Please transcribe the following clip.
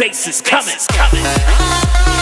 bass is coming.